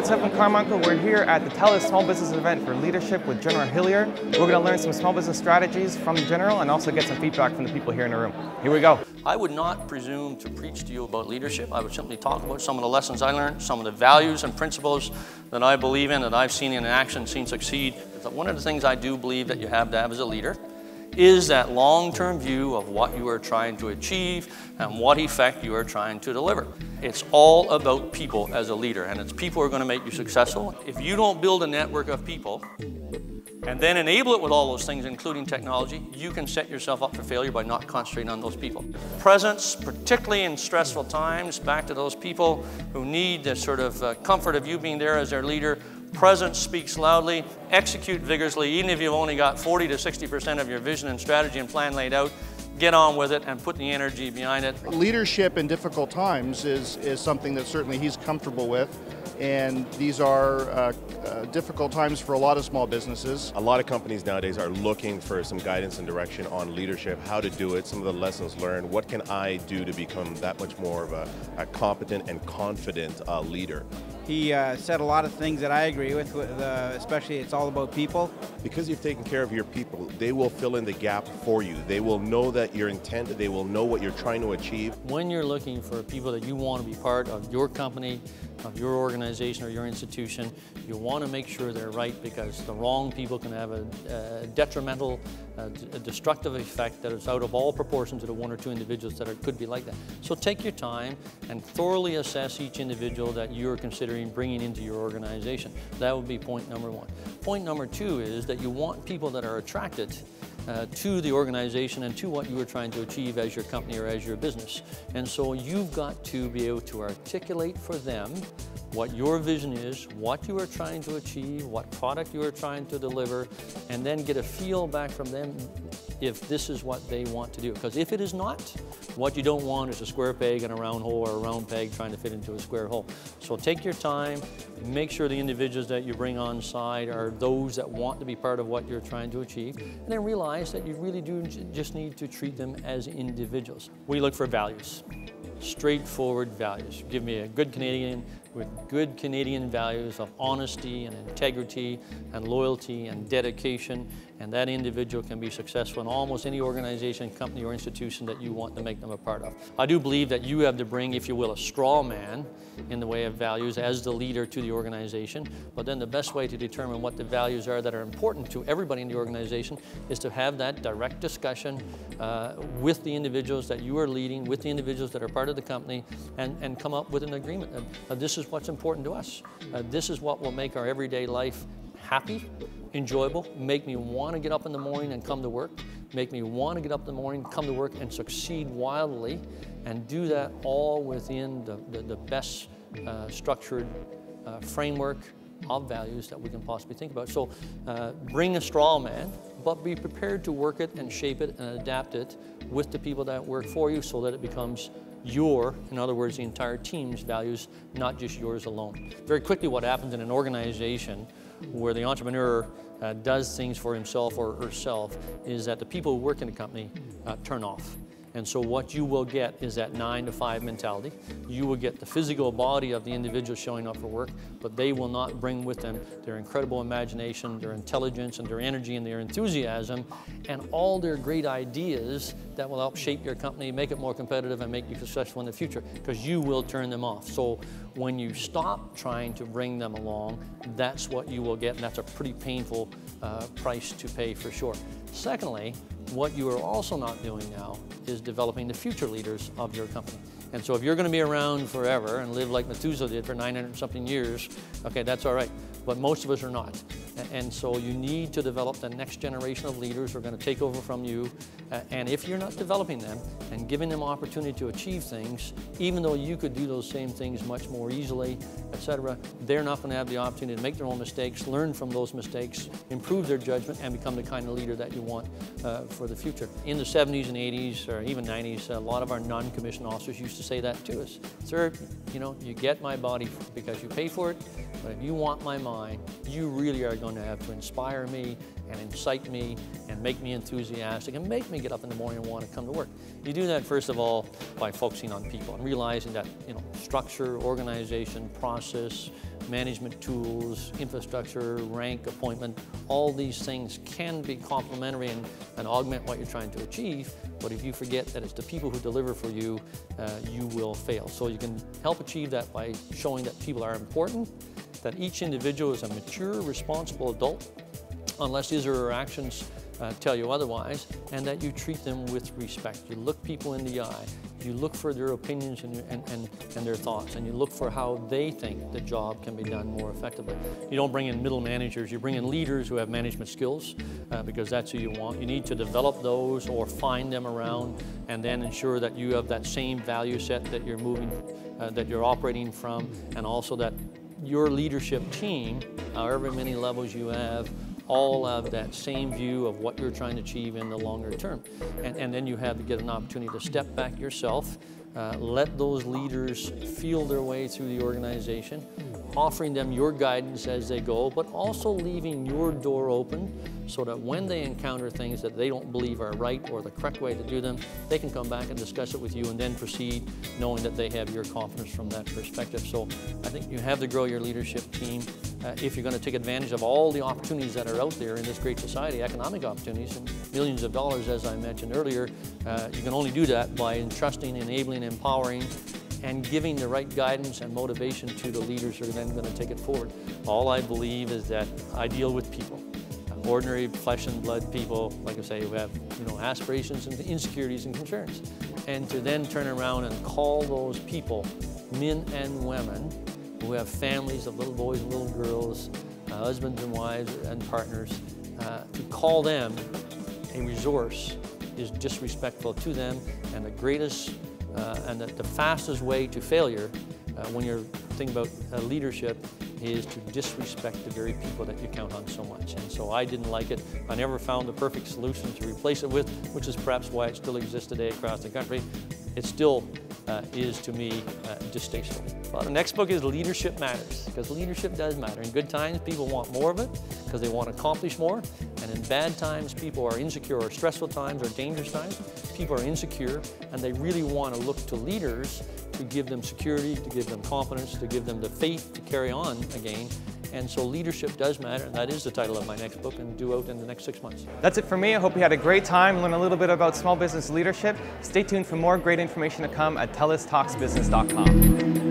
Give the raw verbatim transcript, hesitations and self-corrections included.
Hello, it's Evan Carmichael. We're here at the TELUS Small Business Event for Leadership with General Hillier. We're going to learn some small business strategies from the General and also get some feedback from the people here in the room. Here we go. I would not presume to preach to you about leadership. I would simply talk about some of the lessons I learned, some of the values and principles that I believe in, that I've seen in action, seen succeed. One of the things I do believe that you have to have as a leader is that long-term view of what you are trying to achieve and what effect you are trying to deliver. It's all about people as a leader, and it's people who are going to make you successful. If you don't build a network of people and then enable it with all those things, including technology, you can set yourself up for failure by not concentrating on those people. Presence, particularly in stressful times, back to those people who need the sort of uh, comfort of you being there as their leader. Presence speaks loudly. Execute vigorously, even if you've only got forty to sixty percent of your vision and strategy and plan laid out. Get on with it and put the energy behind it. Leadership in difficult times is, is something that certainly he's comfortable with, and these are uh, uh, difficult times for a lot of small businesses. A lot of companies nowadays are looking for some guidance and direction on leadership, how to do it, some of the lessons learned, what can I do to become that much more of a, a competent and confident uh, leader. He uh, said a lot of things that I agree with, uh, especially it's all about people. Because you've taken care of your people, they will fill in the gap for you. They will know that your intent, they will know what you're trying to achieve. When you're looking for people that you want to be part of your company, of your organization or your institution, you want to make sure they're right, because the wrong people can have a, a detrimental, a destructive effect that is out of all proportion to the one or two individuals that are, could be like that. So take your time and thoroughly assess each individual that you're considering bringing into your organization. That would be point number one. Point number two is that you want people that are attracted Uh, to the organization and to what you are trying to achieve as your company or as your business. And so you've got to be able to articulate for them what your vision is, what you are trying to achieve, what product you are trying to deliver, and then get a feel back from them if this is what they want to do. Because if it is not, what you don't want is a square peg in a round hole or a round peg trying to fit into a square hole. So take your time, make sure the individuals that you bring on side are those that want to be part of what you're trying to achieve, and then realize that you really do just need to treat them as individuals. We look for values, straightforward values. Give me a good Canadian with good Canadian values of honesty and integrity and loyalty and dedication, and that individual can be successful in almost any organization, company or institution that you want to make them a part of. I do believe that you have to bring, if you will, a straw man in the way of values as the leader to the organization, but then the best way to determine what the values are that are important to everybody in the organization is to have that direct discussion uh, with the individuals that you are leading, with the individuals that are part of the company, and, and come up with an agreement. Uh, this is what's important to us. Uh, this is what will make our everyday life happy, enjoyable, make me want to get up in the morning and come to work, make me want to get up in the morning, come to work and succeed wildly, and do that all within the, the, the best uh, structured uh, framework of values that we can possibly think about. So uh, bring a straw man, but be prepared to work it and shape it and adapt it with the people that work for you so that it becomes your, in other words, the entire team's values, not just yours alone. Very quickly, what happens in an organization where the entrepreneur uh, does things for himself or herself is that the people who work in the company uh, turn off. And so what you will get is that nine to five mentality. You will get the physical body of the individual showing up for work, but they will not bring with them their incredible imagination, their intelligence, and their energy, and their enthusiasm, and all their great ideas that will help shape your company, make it more competitive, and make you successful in the future, because you will turn them off. So when you stop trying to bring them along, that's what you will get, and that's a pretty painful uh, price to pay for sure. Secondly, what you are also not doing now is developing the future leaders of your company. And so if you're going to be around forever and live like Methuselah did for nine hundred something years, okay, that's all right. But most of us are not. And so you need to develop the next generation of leaders who are going to take over from you. And if you're not developing them and giving them opportunity to achieve things, even though you could do those same things much more easily, et cetera, they're not going to have the opportunity to make their own mistakes, learn from those mistakes, improve their judgment, and become the kind of leader that you want uh, for the future. In the seventies and eighties, or even nineties, a lot of our non-commissioned officers used to say that to us. Sir, you know, you get my body because you pay for it, but if you want my mind, mine, you really are going to have to inspire me and incite me and make me enthusiastic and make me get up in the morning and want to come to work. You do that, first of all, by focusing on people and realizing that, you know, structure, organization, process, management tools, infrastructure, rank, appointment, all these things can be complementary and, and augment what you're trying to achieve. But if you forget that it's the people who deliver for you, uh, you will fail. So you can help achieve that by showing that people are important, that each individual is a mature, responsible adult, unless his or her actions uh, tell you otherwise, and that you treat them with respect. You look people in the eye. You look for their opinions and, and, and, and their thoughts, and you look for how they think the job can be done more effectively. You don't bring in middle managers, you bring in leaders who have management skills, uh, because that's who you want. You need to develop those or find them around, and then ensure that you have that same value set that you're moving, uh, that you're operating from, and also that your leadership team, however many levels you have, all have that same view of what you're trying to achieve in the longer term. And, and then you have to get an opportunity to step back yourself, uh, let those leaders feel their way through the organization, offering them your guidance as they go, but also leaving your door open so that when they encounter things that they don't believe are right or the correct way to do them, they can come back and discuss it with you and then proceed knowing that they have your confidence from that perspective. So I think you have to grow your leadership team uh, if you're going to take advantage of all the opportunities that are out there in this great society, economic opportunities and millions of dollars, as I mentioned earlier. Uh, you can only do that by entrusting, enabling, empowering, and giving the right guidance and motivation to the leaders who are then going to take it forward. All I believe is that I deal with people, ordinary flesh and blood people, like I say, who have, you know, aspirations and insecurities and concerns. And to then turn around and call those people, men and women, who have families of little boys and little girls, uh, husbands and wives and partners, uh, to call them a resource is disrespectful to them, and the greatest Uh, and that the fastest way to failure uh, when you're thinking about uh, leadership is to disrespect the very people that you count on so much. And so I didn't like it. I never found the perfect solution to replace it with, which is perhaps why it still exists today across the country. It still uh, is, to me, uh, distasteful. Well, the next book is Leadership Matters, because leadership does matter. In good times, people want more of it because they want to accomplish more. And in bad times, people are insecure, or stressful times, or dangerous times. People are insecure, and they really want to look to leaders to give them security, to give them confidence, to give them the faith to carry on again. And so leadership does matter, and that is the title of my next book, and due out in the next six months. That's it for me. I hope you had a great time, learned a little bit about small business leadership. Stay tuned for more great information to come at Telus Talks Business dot com.